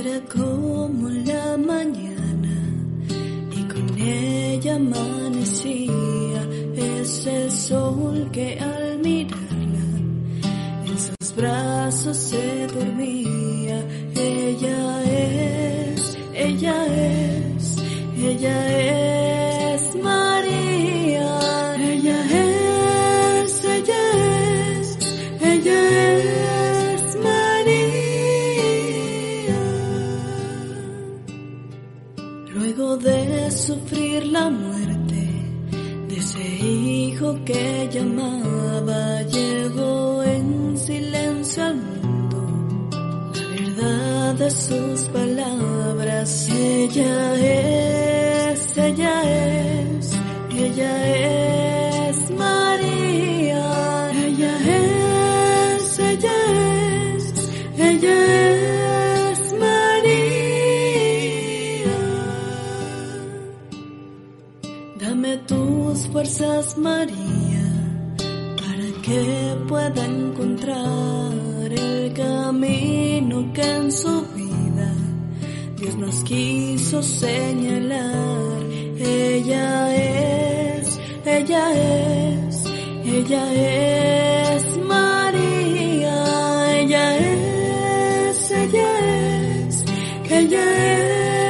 Era como la mañana y con ella amanecía. Es el sol que al mirarla en sus brazos se dormía. Ella es María. Ella es María. Luego de sufrir la muerte de ese hijo que llamaba, llegó en silencio al mundo la verdad de sus palabras. Ella es María. Ella es María. Dame tus fuerzas, María, para que pueda encontrar el camino que en su vida Dios nos quiso señalar. Ella es María. Ella es